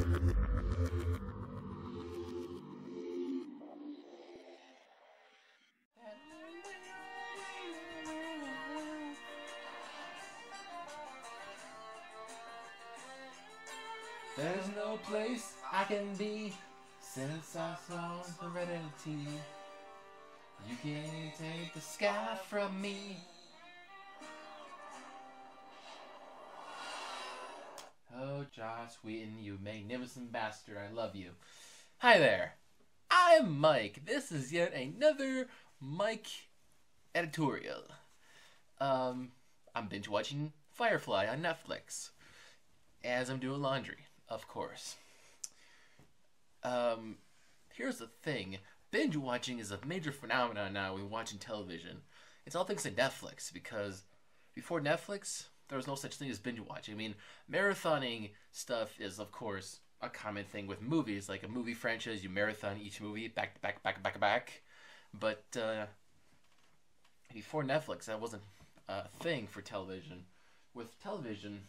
There's no place I can be since I saw Heredity. You can't take the sky from me. Oh, Joss Whedon, you magnificent bastard, I love you. Hi there, I'm Mike. This is yet another Mike editorial. I'm binge watching Firefly on Netflix as I'm doing laundry. Of course. Here's the thing. Binge watching is a major phenomenon now when watching television. It's all thanks to Netflix, because before Netflix, there was no such thing as binge watching. I mean, marathoning stuff is, of course, a common thing with movies. Like a movie franchise, you marathon each movie back to back, back, back, back. But before Netflix, that wasn't a thing for television. With television,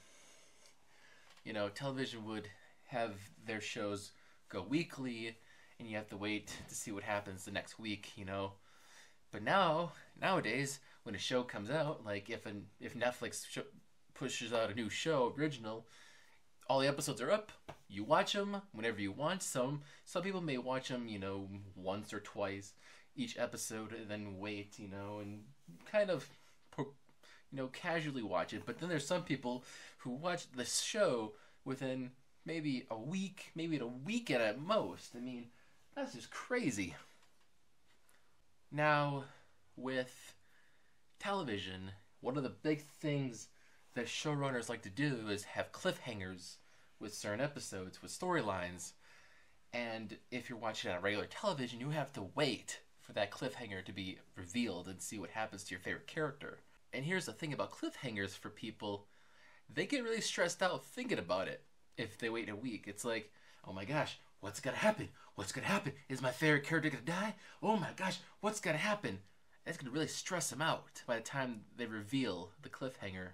you know, television would have their shows go weekly, and you have to wait to see what happens the next week, you know. But nowadays, when a show comes out, like if Netflix pushes out a new show, original, all the episodes are up. You watch them whenever you want. Some people may watch them, you know, once or twice each episode, and then wait, you know, and kind of, you know, casually watch it. But then there's some people who watch the show within maybe a week, maybe a weekend at most. I mean, that's just crazy. Now, with television, one of the big things that showrunners like to do is have cliffhangers with certain episodes, with storylines. And if you're watching on regular television, you have to wait for that cliffhanger to be revealed and see what happens to your favorite character. And here's the thing about cliffhangers for people. They get really stressed out thinking about it if they wait a week. It's like, oh my gosh, what's gonna happen? What's gonna happen? Is my favorite character gonna die? Oh my gosh, what's gonna happen? That's gonna really stress them out by the time they reveal the cliffhanger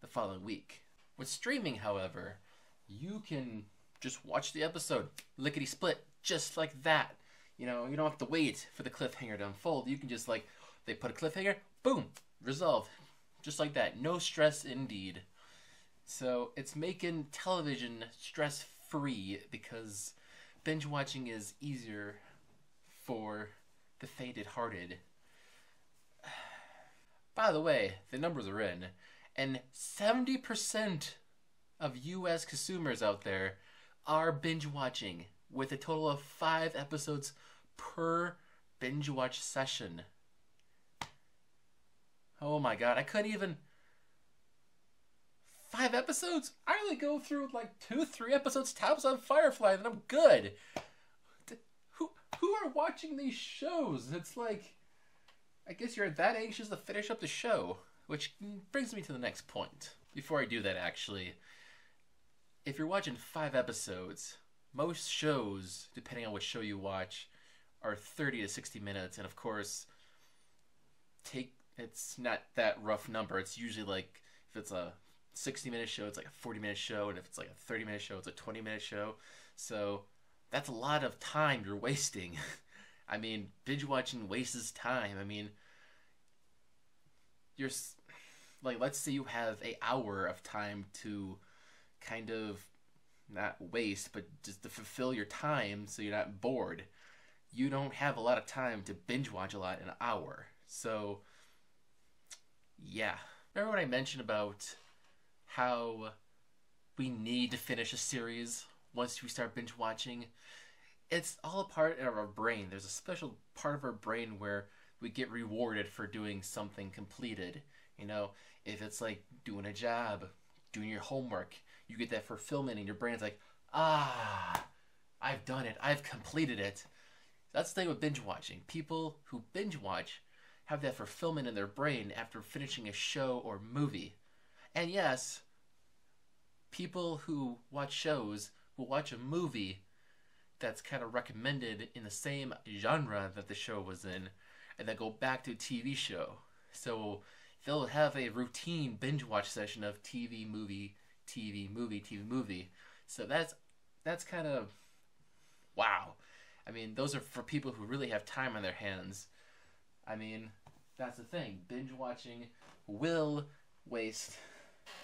the following week. With streaming, however, you can just watch the episode, lickety split, just like that. You know, you don't have to wait for the cliffhanger to unfold. You can just, like, they put a cliffhanger, boom, resolved, just like that. No stress indeed. So it's making television stress free because binge watching is easier for the faint hearted. By the way, the numbers are in, and 70% of US consumers out there are binge watching, with a total of 5 episodes per binge watch session. Oh my god, I couldn't even... 5 episodes? I only go through like 2-3 episodes tops on Firefly and I'm good. Who are watching these shows? It's like, I guess you're that anxious to finish up the show. Which brings me to the next point. Before I do that, actually, if you're watching 5 episodes, most shows, depending on what show you watch, are 30 to 60 minutes, and of course, it's not that rough number. It's usually like, if it's a 60-minute show, it's like a 40-minute show. And if it's like a 30-minute show, it's a 20-minute show. So that's a lot of time you're wasting. I mean, binge watching wastes time. I mean, you're like, let's say you have an hour of time to kind of not waste, but just to fulfill your time so you're not bored. You don't have a lot of time to binge watch a lot in an hour. So... yeah. Remember when I mentioned about how we need to finish a series once we start binge watching? It's all a part of our brain. There's a special part of our brain where we get rewarded for doing something completed. You know, if it's like doing a job, doing your homework, you get that fulfillment in your brain. It's like, ah, I've done it. I've completed it. That's the thing with binge watching. People who binge watch have that fulfillment in their brain after finishing a show or movie. And yes, people who watch shows will watch a movie that's kind of recommended in the same genre that the show was in, and then go back to a TV show. So they'll have a routine binge watch session of TV, movie, TV, movie, TV, movie. So that's that's kind of, wow. I mean, those are for people who really have time on their hands. I mean, that's the thing. Binge watching will waste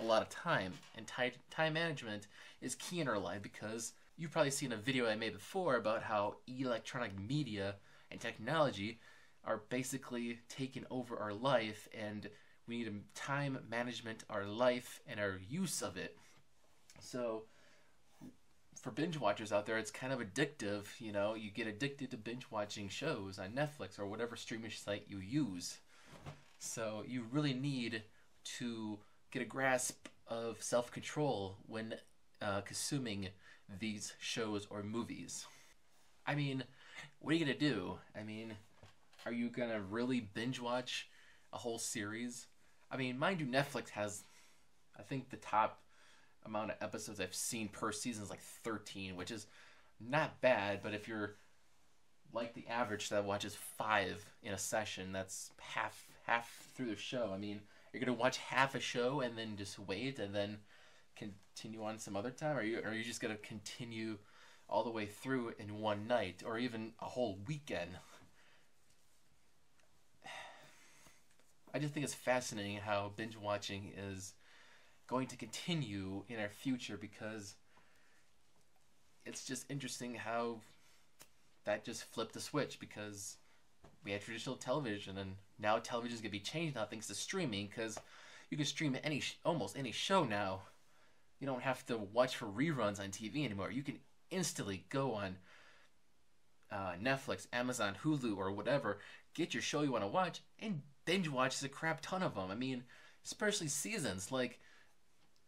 a lot of time, and time management is key in our life, because you've probably seen a video I made before about how electronic media and technology are basically taking over our life, and we need to time management our life and our use of it. So for binge watchers out there, it's kind of addictive. You know, you get addicted to binge watching shows on Netflix or whatever streaming site you use. So you really need to get a grasp of self-control when consuming these shows or movies. I mean, what are you gonna do? I mean, are you gonna really binge watch a whole series? I mean, mind you, Netflix has, I think the top amount of episodes I've seen per season is like 13, which is not bad, but if you're like the average that watches 5 in a session, that's half through the show. I mean, you're gonna watch half a show and then just wait and then continue on some other time? Or are you just gonna continue all the way through in one night or even a whole weekend? I just think it's fascinating how binge watching is going to continue in our future, because it's just interesting how that just flipped the switch, because we had traditional television and now television is going to be changed now thanks to streaming, because you can stream almost any show now. You don't have to watch for reruns on TV anymore. You can instantly go on Netflix, Amazon, Hulu, or whatever, get your show you want to watch, and binge watch a crap ton of them. I mean, especially seasons. Like,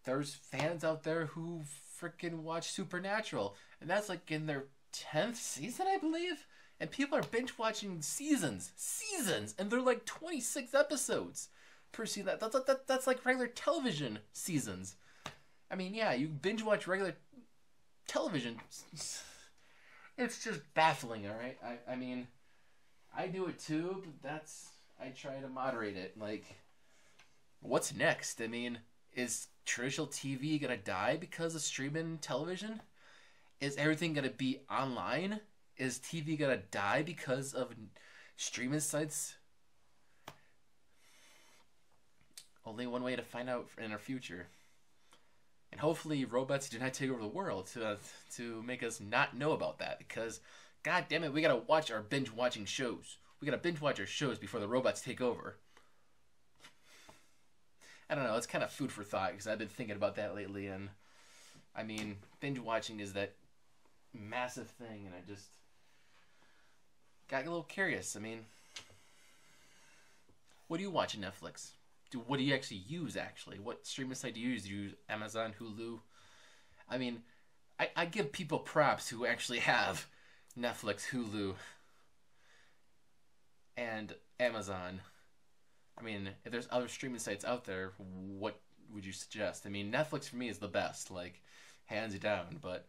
there's fans out there who freaking watch Supernatural, and that's like in their 10th season, I believe? And people are binge watching seasons, and they're like 26 episodes per season. That's like regular television seasons. I mean, yeah, you binge watch regular television. It's just baffling, all right? I mean, I do it too, but that's, I try to moderate it. Like, what's next? I mean, is traditional TV gonna die because of streaming television? Is everything gonna be online? Is TV gonna die because of streaming sites? Only one way to find out in our future. And hopefully robots do not take over the world to make us not know about that, because god damn it, we gotta watch our binge watching shows. We gotta binge watch our shows before the robots take over. I don't know, it's kind of food for thought, because I've been thinking about that lately, and I mean, binge watching is that massive thing, and I just got a little curious. I mean, what do you watch on Netflix? What do you actually use, actually? What streaming site do you use? Do you use Amazon, Hulu? I mean, I give people props who actually have Netflix, Hulu, and Amazon. I mean, if there's other streaming sites out there, what would you suggest? I mean, Netflix for me is the best, like, hands down, but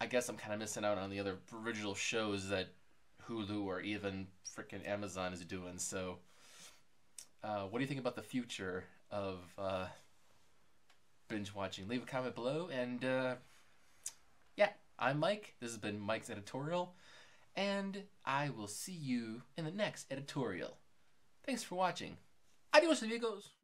I guess I'm kind of missing out on the other original shows that Hulu or even freaking Amazon is doing, so... what do you think about the future of binge watching? Leave a comment below, and yeah, I'm Mike. This has been Mike's Editorial, and I will see you in the next editorial. Thanks for watching. Adios amigos.